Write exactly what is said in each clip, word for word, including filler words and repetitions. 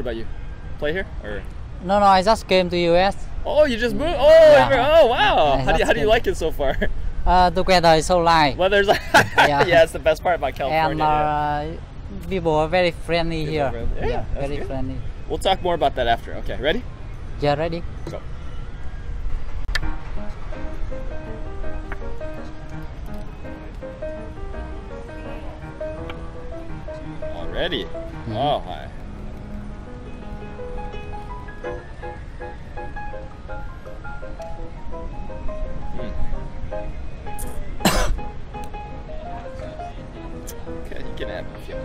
What about you? Play here? Or? No, no, I just came to U S. Oh, you just moved? Oh, yeah. Oh wow. How do, you, how do you like it so far? Uh, the weather is so nice. Weather's like yeah. yeah, it's the best part about California. And uh, yeah. people are very friendly people here. Friendly. Yeah, yeah that's very good. friendly. We'll talk more about that after. Okay, ready? Yeah, ready. Go. Already? Mm-hmm. Oh, hi. Okay, you can have a few.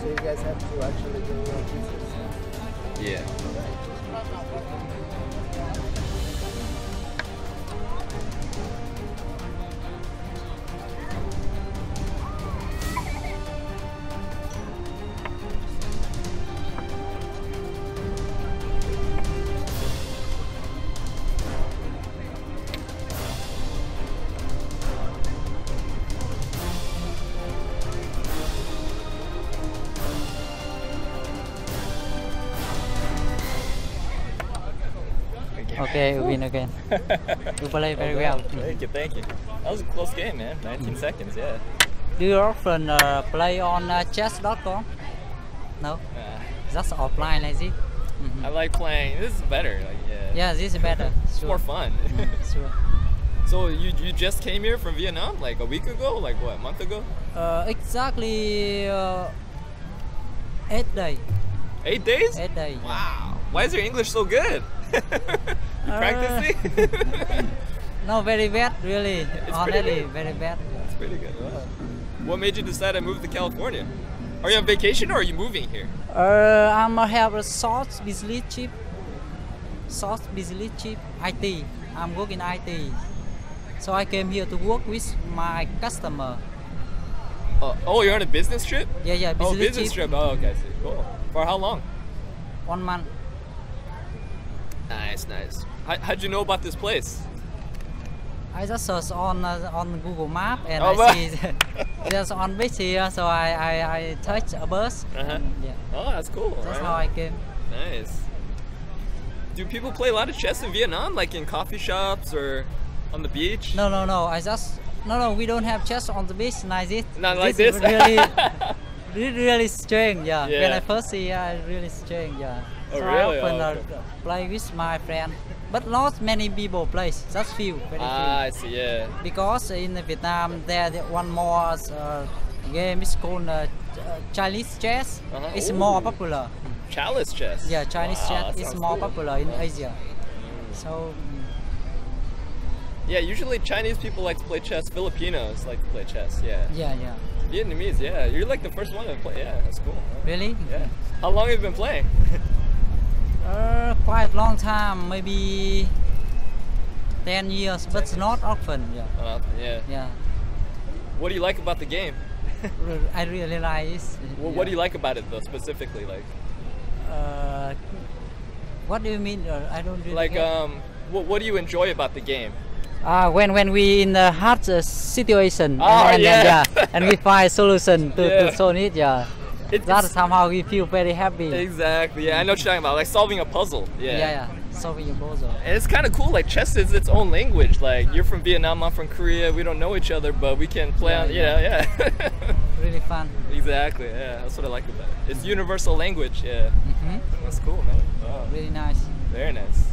So you guys have to actually do your pieces. Yeah. Okay, you win again. You play very well. Thank you, thank you. That was a close game, man. nineteen mm. seconds, yeah. Do you often uh, play on uh, chess dot com? No? Yeah. That's offline, I see. Mm -hmm. I like playing. This is better. Like, yeah. yeah, this is better. It's sure. more fun. Mm, sure. So you, you just came here from Vietnam like a week ago? Like what, a month ago? Uh, exactly uh, eight days. Eight days? Eight days. Wow. Yeah. Why is your English so good? You practicing? Uh, no, very bad, really. It's Honestly, very bad. That's pretty good. Wow. What made you decide to move to California? Are you on vacation or are you moving here? Uh, I'm uh, have a short business trip. Short business trip. I T. I'm working in I T. So I came here to work with my customer. Uh, oh, you're on a business trip? Yeah, yeah. Business oh, business trip. trip. Oh, okay. I see. Cool. For how long? One month. Nice, nice. How, how'd you know about this place? I just searched on uh, on Google Map and oh, I well. see there's on beach here, so I I, I touched a bus. Uh -huh. Yeah. Oh, that's cool. That's right. how I came. Nice. Do people play a lot of chess in Vietnam, like in coffee shops or on the beach? No, no, no. I just no, no. We don't have chess on the beach like this. Not like this. this? Really, really, really strange. Yeah. yeah. When I first see, I really strange. Yeah. Oh, so really? I often oh, okay. uh, play with my friend, but not many people play. Just few, very ah, few. I see. Yeah. Because in Vietnam there one more uh, game is called uh, Chinese chess. Uh -huh. It's Ooh. more popular. Chinese chess. Yeah, Chinese wow, chess is more cool. popular in yeah. Asia. Mm. So. Mm. Yeah, usually Chinese people like to play chess. Filipinos like to play chess. Yeah. Yeah, yeah. Vietnamese. Yeah, you're like the first one to play. Yeah, that's cool. Really? Yeah. How long have you been playing? Uh, quite long time, maybe ten years, but ten years. Not often. Yeah. Uh, yeah. Yeah. What do you like about the game? I really like it. Well, yeah. What do you like about it, though, specifically, like? Uh, what do you mean? Uh, I don't really like. Get... Um, what, what do you enjoy about the game? Uh, when when we in a hard uh, situation, oh, and, and, yeah. and yeah, and we find solution to, yeah. to solve it, yeah. It's that somehow we feel very happy. Exactly. Yeah, I know what you're talking about. Like solving a puzzle. Yeah. Yeah, yeah. Solving a puzzle. And it's kind of cool. Like chess is its own language. Like you're from Vietnam, I'm from Korea. We don't know each other, but we can play. Yeah, on, yeah. yeah, yeah. Really fun. Exactly. Yeah, that's what I like about it. It's universal language. Yeah. Mm-hmm. That's cool, man. Wow. Really nice. Very nice.